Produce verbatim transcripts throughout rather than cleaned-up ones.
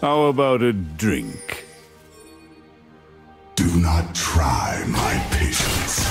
How about a drink? Do not try my patience.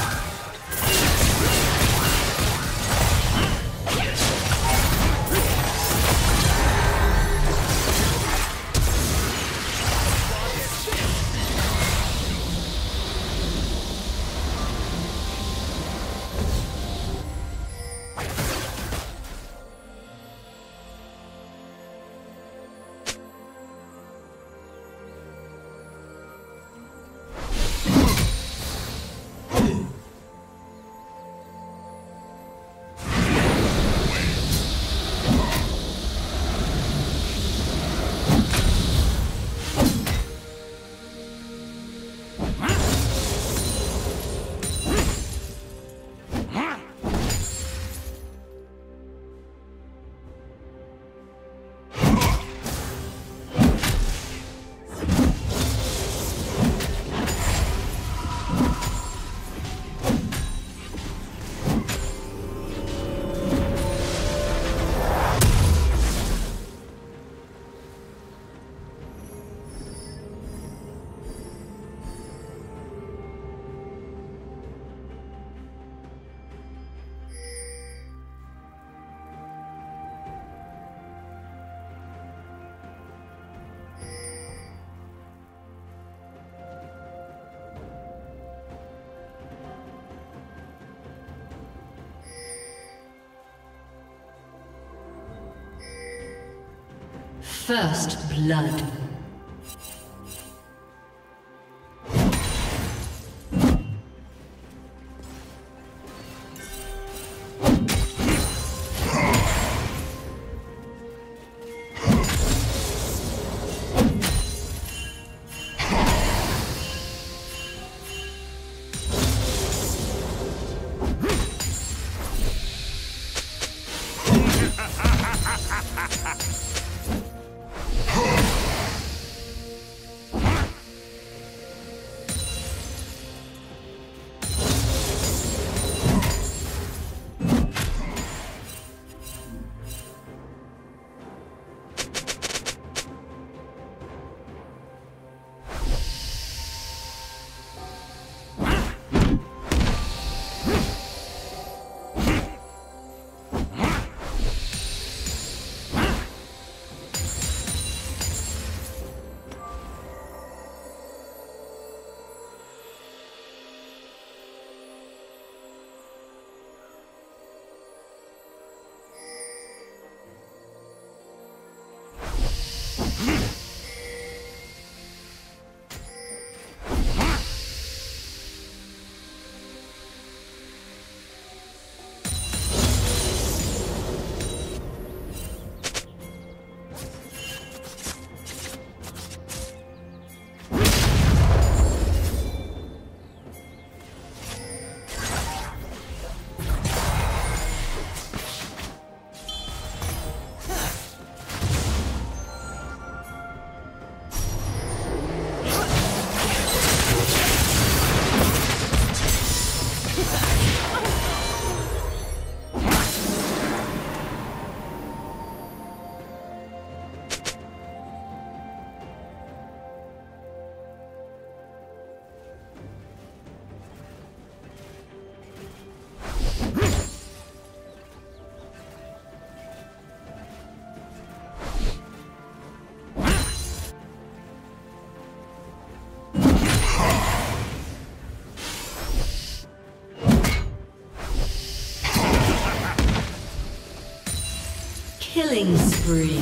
First blood. Killing spree.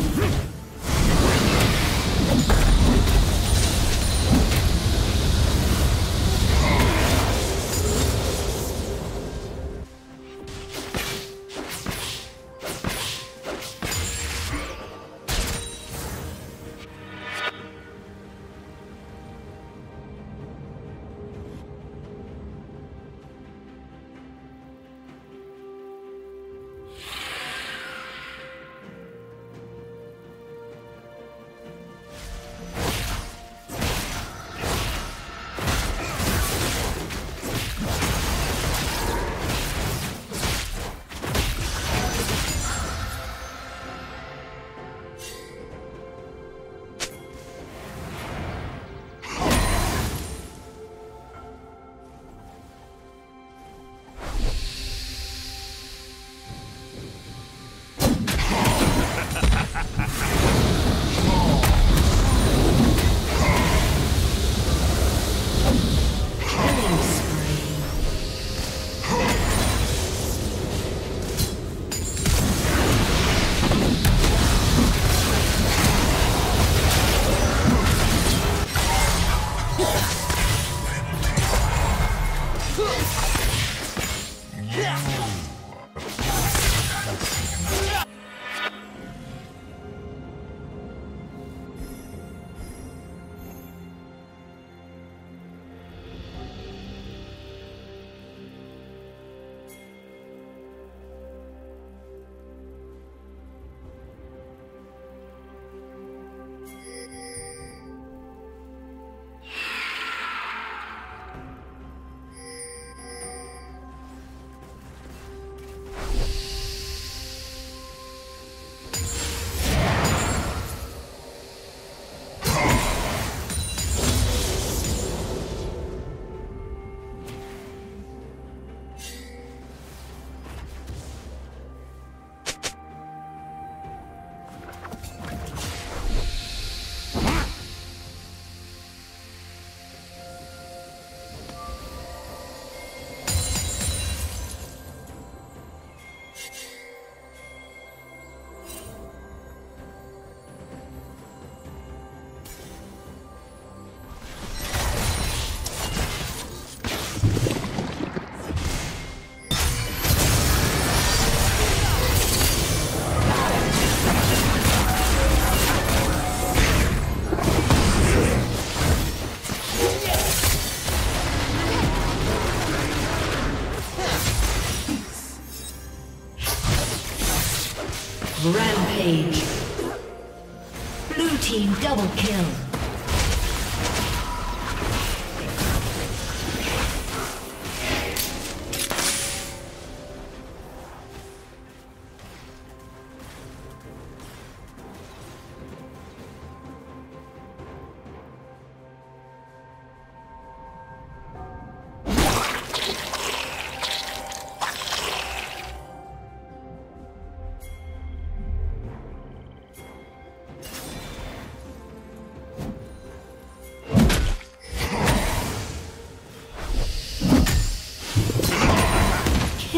Blue team double kill.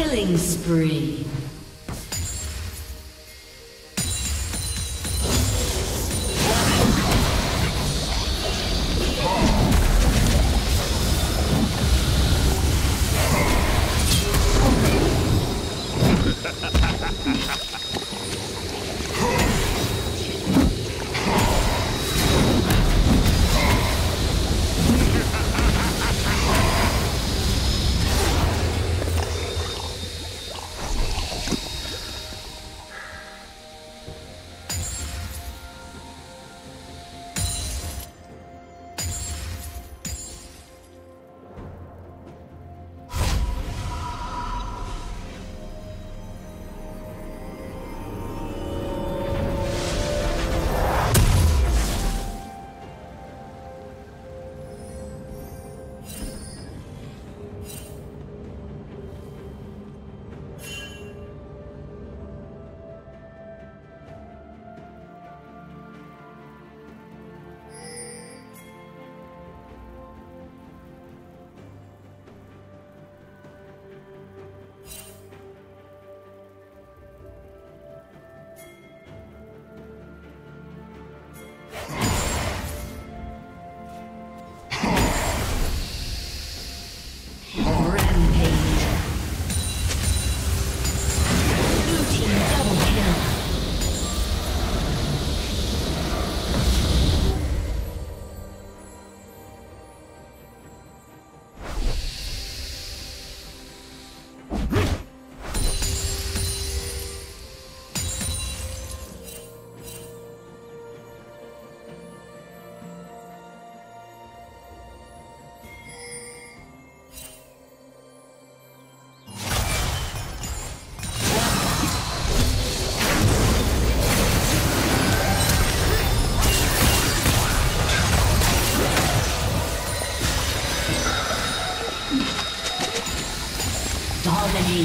Killing spree.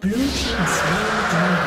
Blue team slain dragon.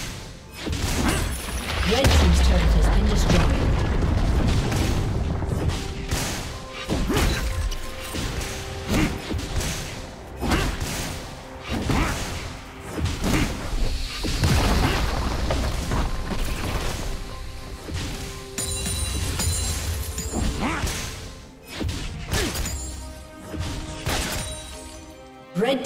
Red team's turret has been destroyed. Red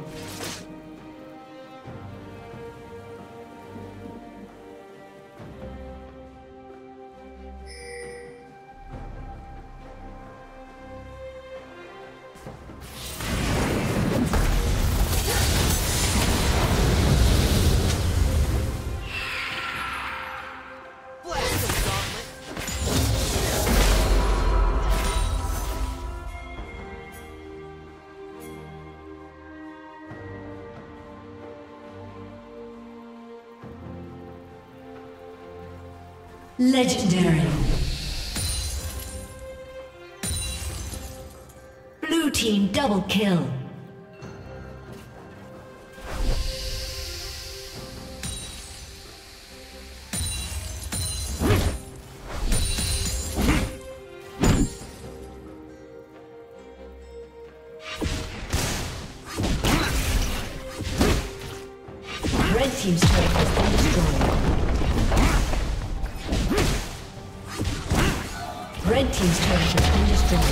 Legendary. Blue team double kill. Red team's turret has been destroyed. Red team's turret has been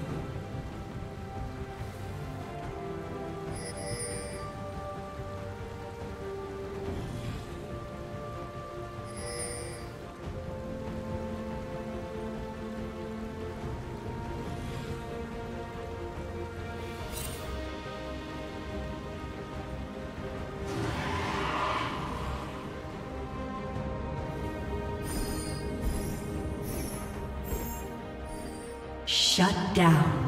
Shut down.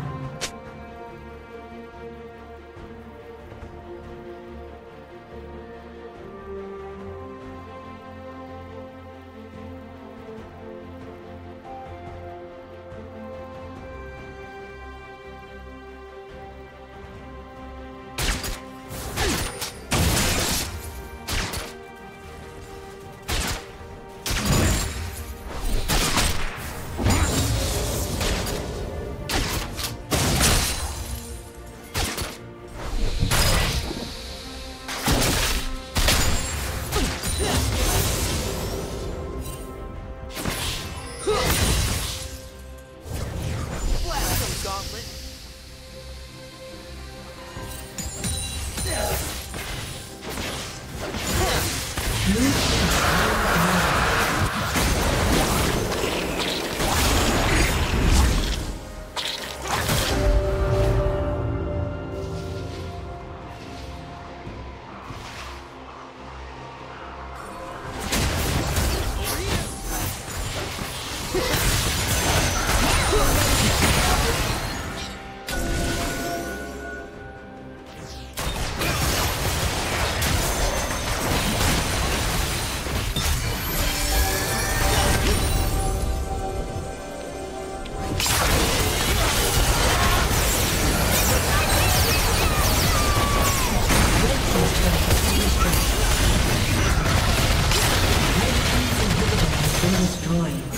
been destroyed.